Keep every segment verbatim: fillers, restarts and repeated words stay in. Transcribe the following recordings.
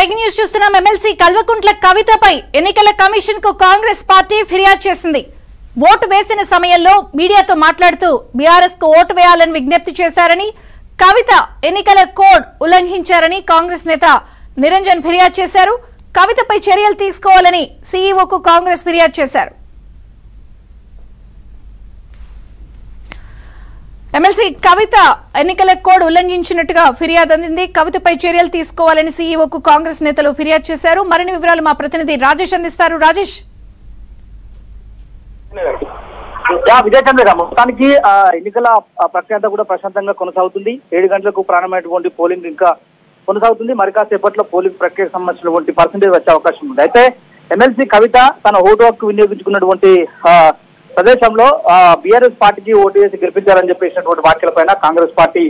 Breaking news చూస్తున్నాం. MLC Kalvakuntla కవితపై ఎన్నికల కమిషన్ కు కాంగ్రెస్ పార్టీ ఫిర్యాదు చేసింది. ఓటు వేసిన సమయంలో మీడియాతో మాట్లాడుతూ బీఆర్ఎస్ కు ఓటు వేయాలని విజ్ఞప్తి చేశారని, కవిత ఎన్నికల కోడ్ ఉల్లంఘించారని కాంగ్రెస్ నేత నిరంజన్ ఫిర్యాదు చేశారు. కవితపై చర్యలు తీసుకోవాలని సీఈఓకు కాంగ్రెస్ ఫిర్యాదు చేశారు. ఎమ్మెల్సీ కవిత ఎన్నికల కోడ్ ఉల్లంఘించినట్టుగా ఫిర్యాదు అందింది. కవితపై చర్యలు తీసుకోవాలని సీఈఓకు కాంగ్రెస్ నేతలు ఫిర్యాదు చేశారు. మరిన్ని వివరాలు మా ప్రతినిధి రాజేష్ అందిస్తారు. రాజేష్, విజయచంద్ర మొత్తానికి ఎన్నికల ప్రక్రియ అంతా కూడా ప్రశాంతంగా కొనసాగుతుంది. ఏడు గంటలకు ప్రారంభమైనటువంటి పోలింగ్ ఇంకా కొనసాగుతుంది. మరి కాసేపట్లో పోలింగ్ ప్రక్రియకు సంబంధించినటువంటి పర్సెంటేజ్ వచ్చే అవకాశం ఉంది. అయితే ఎమ్మెల్సీ కవిత తన ఓటు హక్కు వినియోగించుకున్నటువంటి ప్రదేశంలో బీఆర్ఎస్ పార్టీకి ఓటు వేసి గెలిపించాలని చెప్పేసినటువంటి వ్యాఖ్యలపైన కాంగ్రెస్ పార్టీ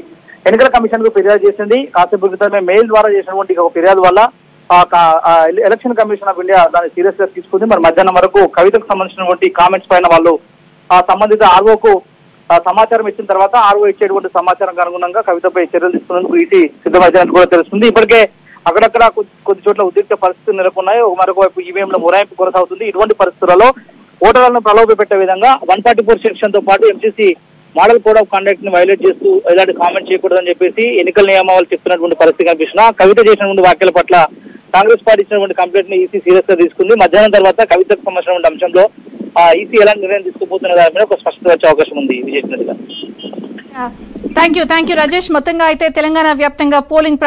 ఎన్నికల కమిషన్ కు ఫిర్యాదు చేసింది. కాసేపు క్రితమే మెయిల్ ద్వారా చేసినటువంటి ఒక ఫిర్యాదు వల్ల ఎలక్షన్ కమిషన్ ఆఫ్ ఇండియా దాన్ని సీరియస్ గా తీసుకుంది. మరి మధ్యాహ్నం వరకు కవితకు సంబంధించినటువంటి కామెంట్స్ పైన వాళ్ళు ఆ సంబంధిత ఆర్ఓకు సమాచారం ఇచ్చిన తర్వాత ఆర్ఓ ఇచ్చేటువంటి సమాచారం అనుగుణంగా కవితపై చర్యలు తీసుకున్నందుకు ఈటీ సిద్ధమైనట్టు కూడా తెలుస్తుంది. ఇప్పటికే అక్కడక్కడ కొద్ది చోట్ల ఉద్రిక్త పరిస్థితులు నెలకొన్నాయి. మరొకవైపు ఈవీఎంల మొరాయింపు కొనసాగుతుంది. ఇటువంటి పరిస్థితులలో ఓటర్లను ప్రలోభ పెట్టే విధంగా వన్ ఫార్టీ ఫోర్ సెక్షన్ తో పాటు MCC model code of conduct ని వైలేట్ చేస్తూ ఇలాంటి కామెంట్ చేయకూడదని చెప్పేసి ఎన్నికల నియమావళి చెప్తున్నటువంటి పరిస్థితి కనిపిస్తున్నా. కవిత చేసినటువంటి వ్యాఖ్యల పట్ల కాంగ్రెస్ పార్టీ ఇచ్చినటువంటి కంప్లైంట్ ని ఈసీ సీరియస్ గా తీసుకుంది. మధ్యాహ్నం తర్వాత కవితకు సంబంధించిన అంశంలో ఈసీ ఎలాంటి నిర్ణయం తీసుకోబోతున్న దాని మీద ఒక స్పష్టత వచ్చే అవకాశం ఉంది. Thank you thank you Rajesh. మొత్తంగా అయితే తెలంగాణ వ్యాప్తంగా పోలింగ్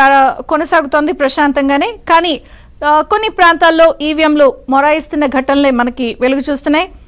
కొనసాగుతోంది ప్రశాంతంగానే. కానీ కొన్ని ప్రాంతాల్లో ఈవీఎంలు మొరాయిస్తున్న ఘటనలే మనకి వెలుగు చూస్తున్నాయి.